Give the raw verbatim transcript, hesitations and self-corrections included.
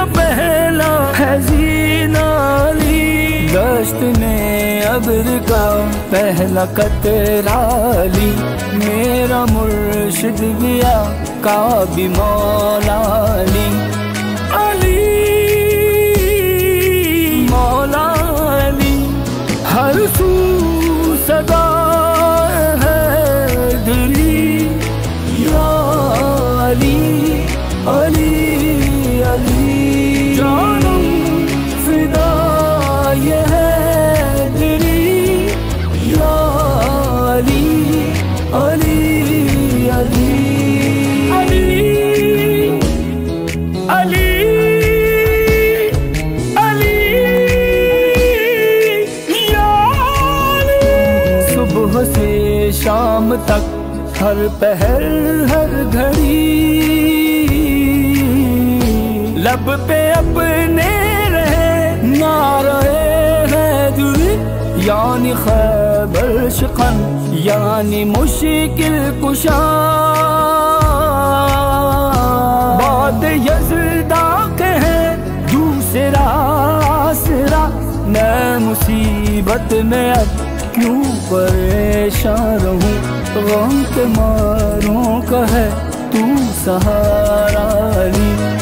का पहला है जीना अली। दश्त में अब्र का पहला कतरा अली। मेरा मुर्शिद बिया का भी मौला अली। अली मौला अली हर सू सदा है दिली। या अली अली अली जानम फिदा ये है तेरी। या अली अली अली अली अली अली या अली। सुबह से शाम तक हर पहर हर घड़ी लब पे अपने रहे नारे है दुरी। यानी खैबर शिकन यानी मुश्किल कुशा बाद यज़दा के है दूसरा आसरा। मैं मुसीबत में अब क्यों परेशान रहूं। गम के मारों का है तू सहारा अली।